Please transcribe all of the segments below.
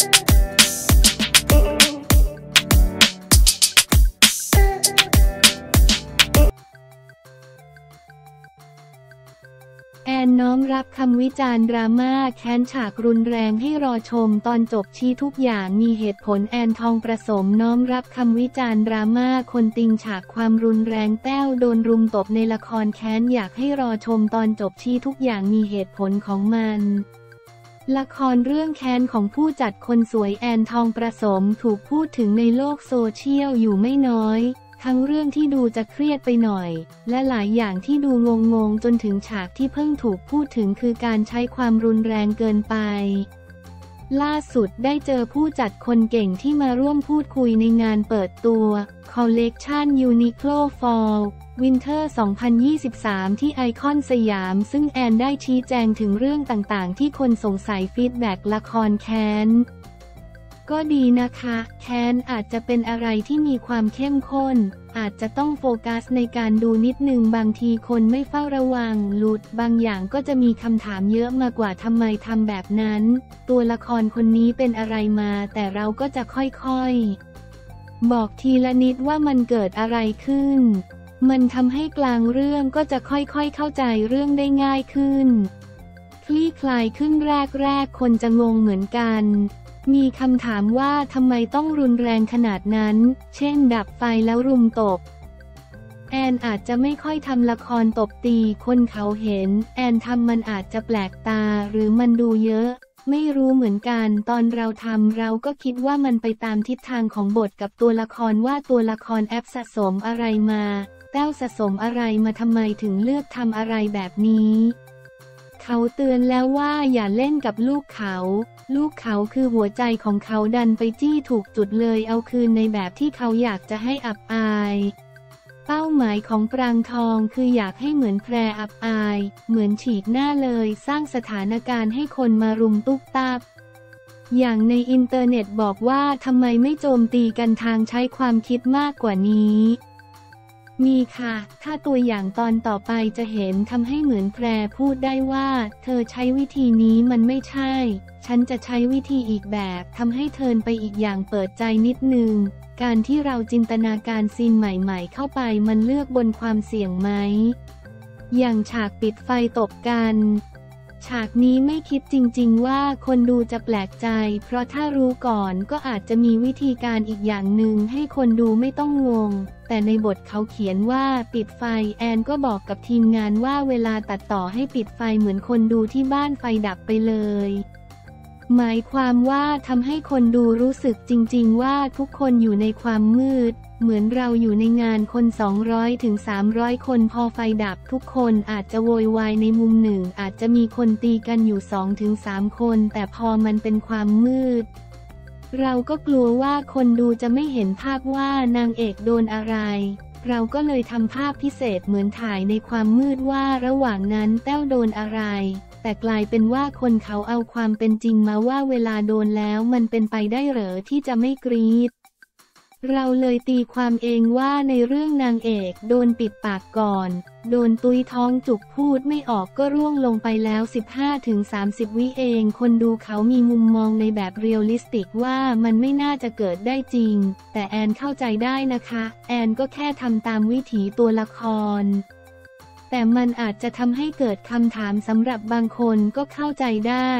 แอนน้อมรับคำวิจารณ์ดราม่าแค้นฉากรุนแรงให้รอชมตอนจบชี้ทุกอย่างมีเหตุผลแอนทองประสมน้อมรับคำวิจารณ์ดราม่าคนติงฉากความรุนแรงแต้วโดนรุมตบในละครแค้นอยากให้รอชมตอนจบชี้ทุกอย่างมีเหตุผลของมันละครเรื่องแค้นของผู้จัดคนสวยแอนทองประสมถูกพูดถึงในโลกโซเชียลอยู่ไม่น้อยทั้งเรื่องที่ดูจะเครียดไปหน่อยและหลายอย่างที่ดูงงๆจนถึงฉากที่เพิ่งถูกพูดถึงคือการใช้ความรุนแรงเกินไปล่าสุดได้เจอผู้จัดคนเก่งที่มาร่วมพูดคุยในงานเปิดตัวคอลเลกชัน Uniqlo Fall Winter 2023 ที่ไอคอนสยามซึ่งแอนได้ชี้แจงถึงเรื่องต่างๆที่คนสงสัยฟีดแบ็กละครแค้นก็ดีนะคะแค้นอาจจะเป็นอะไรที่มีความเข้มข้นอาจจะต้องโฟกัสในการดูนิดนึงบางทีคนไม่เฝ้าระวังหลุดบางอย่างก็จะมีคำถามเยอะมากกว่าทำไมทำแบบนั้นตัวละครคนนี้เป็นอะไรมาแต่เราก็จะค่อยๆบอกทีละนิดว่ามันเกิดอะไรขึ้นมันทำให้กลางเรื่องก็จะค่อยๆเข้าใจเรื่องได้ง่ายขึ้นคลี่คลายขึ้นแรกคนจะงงเหมือนกันมีคำถามว่าทำไมต้องรุนแรงขนาดนั้นเช่นดับไฟแล้วรุมตบแอนอาจจะไม่ค่อยทำละครตบตีคนเขาเห็นแอนทำมันอาจจะแปลกตาหรือมันดูเยอะไม่รู้เหมือนกันตอนเราทำเราก็คิดว่ามันไปตามทิศทางของบทกับตัวละครว่าตัวละครแอบสะสมอะไรมาแต้วสะสมอะไรมาทำไมถึงเลือกทำอะไรแบบนี้เขาเตือนแล้วว่าอย่าเล่นกับลูกเขาลูกเขาคือหัวใจของเขาดันไปจี้ถูกจุดเลยเอาคืนในแบบที่เขาอยากจะให้อับอายเป้าหมายของปรางทองคืออยากให้เหมือนแพรอับอายเหมือนฉีกหน้าเลยสร้างสถานการณ์ให้คนมารุมตุ๊บตับอย่างในอินเทอร์เน็ตบอกว่าทำไมไม่โจมตีกันทางใช้ความคิดมากกว่านี้มีค่ะถ้าตัวอย่างตอนต่อไปจะเห็นทำให้เหมือนแพรพูดได้ว่าเธอใช้วิธีนี้มันไม่ใช่ฉันจะใช้วิธีอีกแบบทำให้เธอไปอีกอย่างเปิดใจนิดนึงการที่เราจินตนาการซีนใหม่ๆเข้าไปมันเลือกบนความเสี่ยงไหมอย่างฉากปิดไฟตบกันฉากนี้ไม่คิดจริงๆว่าคนดูจะแปลกใจเพราะถ้ารู้ก่อนก็อาจจะมีวิธีการอีกอย่างหนึ่งให้คนดูไม่ต้องงงแต่ในบทเขาเขียนว่าปิดไฟแอนก็บอกกับทีมงานว่าเวลาตัดต่อให้ปิดไฟเหมือนคนดูที่บ้านไฟดับไปเลยหมายความว่าทำให้คนดูรู้สึกจริงๆว่าทุกคนอยู่ในความมืดเหมือนเราอยู่ในงานคน 200-300 คนพอไฟดับทุกคนอาจจะโวยวายในมุมหนึ่งอาจจะมีคนตีกันอยู่ 2-3 คนแต่พอมันเป็นความมืดเราก็กลัวว่าคนดูจะไม่เห็นภาพว่านางเอกโดนอะไรเราก็เลยทำภาพพิเศษเหมือนถ่ายในความมืดว่าระหว่างนั้นแต้วโดนอะไรแต่กลายเป็นว่าคนเขาเอาความเป็นจริงมาว่าเวลาโดนแล้วมันเป็นไปได้เหรอที่จะไม่กรี๊ดเราเลยตีความเองว่าในเรื่องนางเอกโดนปิดปากก่อนโดนตุ้ยท้องจุกพูดไม่ออกก็ร่วงลงไปแล้ว 15-30 วิเองคนดูเขามีมุมมองในแบบเรียลลิสติกว่ามันไม่น่าจะเกิดได้จริงแต่แอนเข้าใจได้นะคะแอนก็แค่ทำตามวิถีตัวละครแต่มันอาจจะทำให้เกิดคำถามสำหรับบางคนก็เข้าใจได้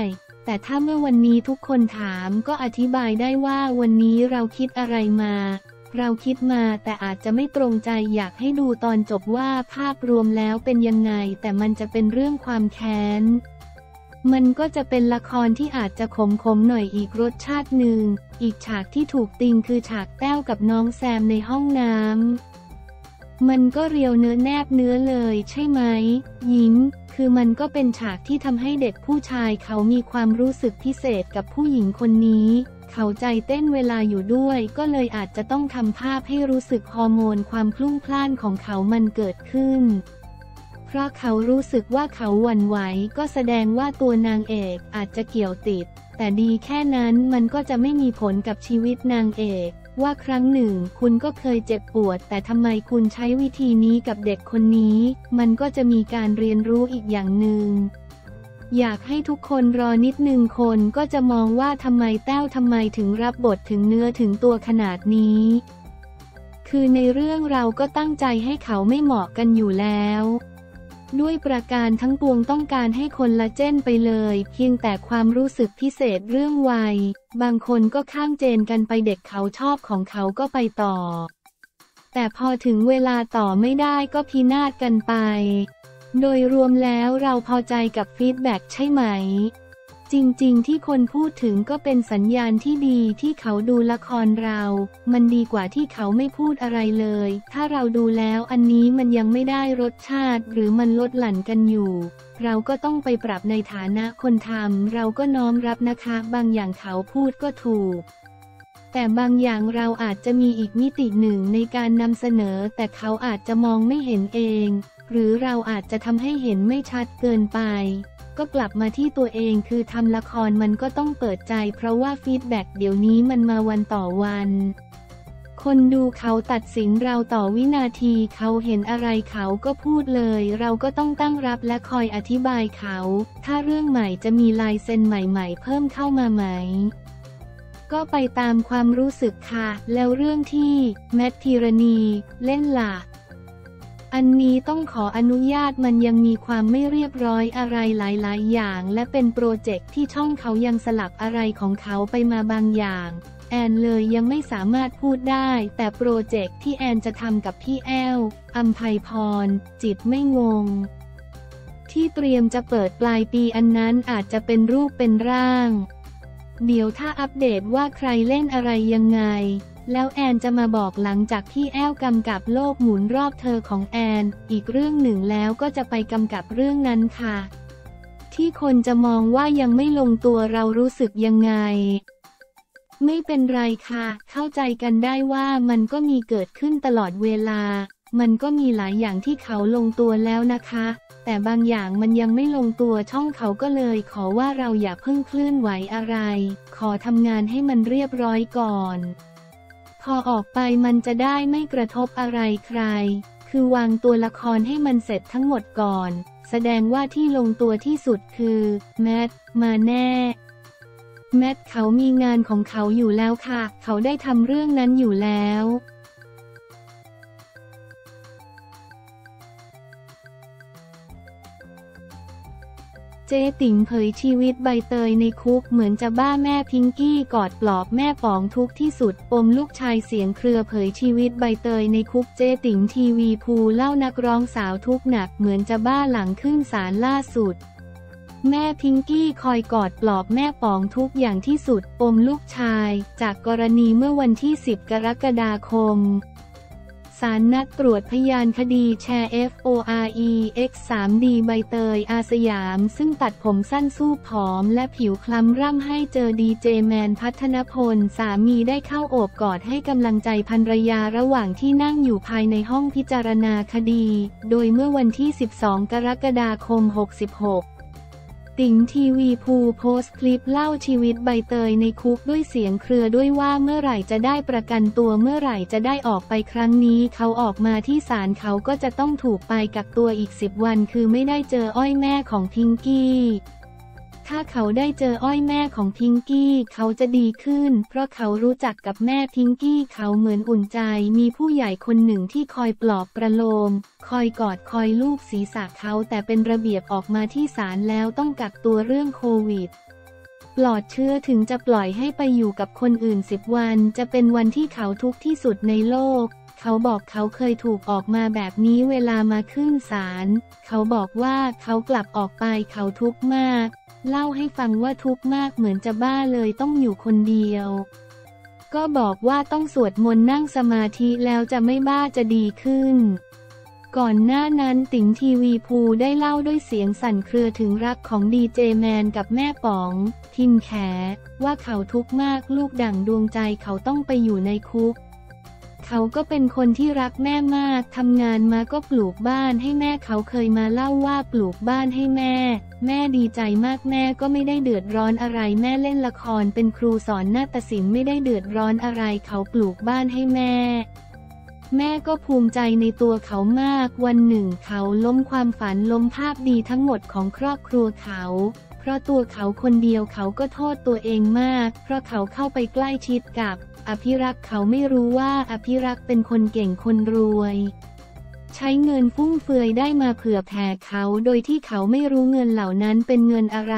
แต่ถ้าเมื่อวันนี้ทุกคนถามก็อธิบายได้ว่าวันนี้เราคิดอะไรมาเราคิดมาแต่อาจจะไม่ตรงใจอยากให้ดูตอนจบว่าภาพรวมแล้วเป็นยังไงแต่มันจะเป็นเรื่องความแค้นมันก็จะเป็นละครที่อาจจะขมๆหน่อยอีกรสชาติหนึ่งอีกฉากที่ถูกติงคือฉากแต้วกับน้องแซมในห้องน้ำมันก็เรียวเนื้อแนบเนื้อเลยใช่ไหมยิ้มคือมันก็เป็นฉากที่ทำให้เด็กผู้ชายเขามีความรู้สึกพิเศษกับผู้หญิงคนนี้เขาใจเต้นเวลาอยู่ด้วยก็เลยอาจจะต้องทำภาพให้รู้สึกฮอร์โมนความคลุ้งคลั่นของเขามันเกิดขึ้นเพราะเขารู้สึกว่าเขาหวั่นไหวก็แสดงว่าตัวนางเอกอาจจะเกี่ยวติดแต่ดีแค่นั้นมันก็จะไม่มีผลกับชีวิตนางเอกว่าครั้งหนึ่งคุณก็เคยเจ็บปวดแต่ทำไมคุณใช้วิธีนี้กับเด็กคนนี้มันก็จะมีการเรียนรู้อีกอย่างหนึ่ง อยากให้ทุกคนรอนิดนึงคนก็จะมองว่าทำไมแต้วทำไมถึงรับบทถึงเนื้อถึงตัวขนาดนี้คือในเรื่องเราก็ตั้งใจให้เขาไม่เหมาะกันอยู่แล้วด้วยประการทั้งปวงต้องการให้คนละเจนไปเลยเพียงแต่ความรู้สึกพิเศษเรื่องวัยบางคนก็ข้ามเจนกันไปเด็กเขาชอบของเขาก็ไปต่อแต่พอถึงเวลาต่อไม่ได้ก็พินาศกันไปโดยรวมแล้วเราพอใจกับฟีดแบ็กใช่ไหมจริงๆที่คนพูดถึงก็เป็นสัญญาณที่ดีที่เขาดูละครเรามันดีกว่าที่เขาไม่พูดอะไรเลยถ้าเราดูแล้วอันนี้มันยังไม่ได้รสชาติหรือมันลดหลั่นกันอยู่เราก็ต้องไปปรับในฐานะคนทำเราก็น้อมรับนะคะบางอย่างเขาพูดก็ถูกแต่บางอย่างเราอาจจะมีอีกมิติหนึ่งในการนำเสนอแต่เขาอาจจะมองไม่เห็นเองหรือเราอาจจะทำให้เห็นไม่ชัดเกินไปก็กลับมาที่ตัวเองคือทำละครมันก็ต้องเปิดใจเพราะว่าฟีดแบ็กเดี๋ยวนี้มันมาวันต่อวันคนดูเขาตัดสินเราต่อวินาทีเขาเห็นอะไรเขาก็พูดเลยเราก็ต้องตั้งรับและคอยอธิบายเขาถ้าเรื่องใหม่จะมีลายเซ็นใหม่ๆเพิ่มเข้ามาไหมก็ไปตามความรู้สึกค่ะแล้วเรื่องที่แมทพิรณีเล่นล่ะอันนี้ต้องขออนุญาตมันยังมีความไม่เรียบร้อยอะไรหลายๆอย่างและเป็นโปรเจกต์ที่ช่องเขายังสลับอะไรของเขาไปมาบางอย่างแอนเลยยังไม่สามารถพูดได้แต่โปรเจกต์ที่แอนจะทำกับพี่แอลอัมไพพรจิตไม่งงที่เตรียมจะเปิดปลายปีอันนั้นอาจจะเป็นรูปเป็นร่างเดี๋ยวถ้าอัปเดตว่าใครเล่นอะไรยังไงแล้วแอนจะมาบอกหลังจากที่แอลกำกับโลกหมุนรอบเธอของแอนอีกเรื่องหนึ่งแล้วก็จะไปกำกับเรื่องนั้นค่ะที่คนจะมองว่ายังไม่ลงตัวเรารู้สึกยังไงไม่เป็นไรค่ะเข้าใจกันได้ว่ามันก็มีเกิดขึ้นตลอดเวลามันก็มีหลายอย่างที่เขาลงตัวแล้วนะคะแต่บางอย่างมันยังไม่ลงตัวช่องเขาก็เลยขอว่าเราอย่าเพิ่งเคลื่อนไหวอะไรขอทำงานให้มันเรียบร้อยก่อนพอออกไปมันจะได้ไม่กระทบอะไรใครคือวางตัวละครให้มันเสร็จทั้งหมดก่อนแสดงว่าที่ลงตัวที่สุดคือแมทมาแน่แมทเขามีงานของเขาอยู่แล้วค่ะเขาได้ทำเรื่องนั้นอยู่แล้วเจ๊ติ๋งเผยชีวิตใบเตยในคุกเหมือนจะบ้าแม่พิงกี้กอดปลอบแม่ป๋องทุกที่สุดปมลูกชายเสียงเครือเผยชีวิตใบเตยในคุกเจ๊ติ๋งทีวีภูเล่านักร้องสาวทุกหนักเหมือนจะบ้าหลังขึ้นศาลล่าสุดแม่พิงกี้คอยกอดปลอบแม่ป๋องทุกอย่างที่สุดปมลูกชายจากกรณีเมื่อวันที่10 กรกฎาคมศาลนัดตรวจพยานคดีแชร์ FOREX3D ใบเตยอาสยามซึ่งตัดผมสั้นสู้ผอมและผิวคล้ำร่ำให้เจอดีเจแมนพัฒนพลสามีได้เข้าโอบกอดให้กำลังใจภรรยาระหว่างที่นั่งอยู่ภายในห้องพิจารณาคดีโดยเมื่อวันที่12 กรกฎาคม 66ติ๋งทีวีภูโพสต์คลิปเล่าชีวิตใบเตยในคุกด้วยเสียงเครือด้วยว่าเมื่อไหร่จะได้ประกันตัวเมื่อไหร่จะได้ออกไปครั้งนี้เขาออกมาที่ศาลเขาก็จะต้องถูกไปกักตัวอีก10 วันคือไม่ได้เจออ้อยแม่ของพิงกี้ถ้าเขาได้เจออ้อยแม่ของพิงกี้เขาจะดีขึ้นเพราะเขารู้จักกับแม่พิงกี้เขาเหมือนอุ่นใจมีผู้ใหญ่คนหนึ่งที่คอยปลอบประโลมคอยกอดคอยลูบศีรษะเขาแต่เป็นระเบียบออกมาที่ศาลแล้วต้องกักตัวเรื่องโควิดปลอดเชื้อถึงจะปล่อยให้ไปอยู่กับคนอื่น10 วันจะเป็นวันที่เขาทุกข์ที่สุดในโลกเขาบอกเขาเคยถูกออกมาแบบนี้เวลามาขึ้นศาลเขาบอกว่าเขากลับออกไปเขาทุกข์มากเล่าให้ฟังว่าทุกข์มากเหมือนจะบ้าเลยต้องอยู่คนเดียวก็บอกว่าต้องสวดมนต์นั่งสมาธิแล้วจะไม่บ้าจะดีขึ้นก่อนหน้านั้นติ๋งทีวีภูได้เล่าด้วยเสียงสั่นเครือถึงรักของดีเจแมนกับแม่ป๋องทิมแขว่าเขาทุกข์มากลูกดั่งดวงใจเขาต้องไปอยู่ในคุกเขาก็เป็นคนที่รักแม่มากทำงานมาก็ปลูกบ้านให้แม่เขาเคยมาเล่าว่าปลูกบ้านให้แม่ดีใจมากแม่ก็ไม่ได้เดือดร้อนอะไรแม่เล่นละครเป็นครูสอนนาฏศิลป์ไม่ได้เดือดร้อนอะไรเขาปลูกบ้านให้แม่ แม่ก็ภูมิใจในตัวเขามากวันหนึ่งเขาล้มความฝันล้มภาพดีทั้งหมดของครอบครัวเขาเพราะตัวเขาคนเดียวเขาก็โทษตัวเองมากเพราะเขาเข้าไปใกล้ชิดกับอภิรักษ์เขาไม่รู้ว่าอภิรักษ์เป็นคนเก่งคนรวยใช้เงินฟุ่มเฟือยได้มาเผื่อแผ่เขาโดยที่เขาไม่รู้เงินเหล่านั้นเป็นเงินอะไร